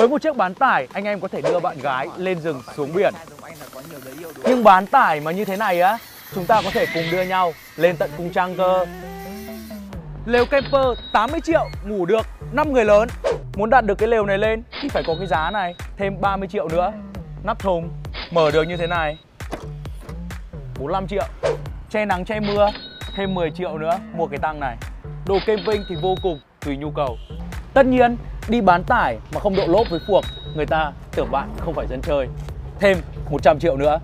Với một chiếc bán tải, anh em có thể đưa bạn gái lên rừng xuống biển. Nhưng bán tải mà như thế này á, chúng ta có thể cùng đưa nhau lên tận cung trăng cơ. Lều camper 80 triệu ngủ được 5 người lớn. Muốn đặt được cái lều này lên thì phải có cái giá này, thêm 30 triệu nữa. Nắp thùng, mở được như thế này, 45 triệu. Che nắng che mưa, thêm 10 triệu nữa mua cái tăng này. Đồ camping thì vô cùng tùy nhu cầu. Tất nhiên, đi bán tải mà không độ lốp với phuộc, người ta tưởng bạn không phải dân chơi. Thêm 100 triệu nữa.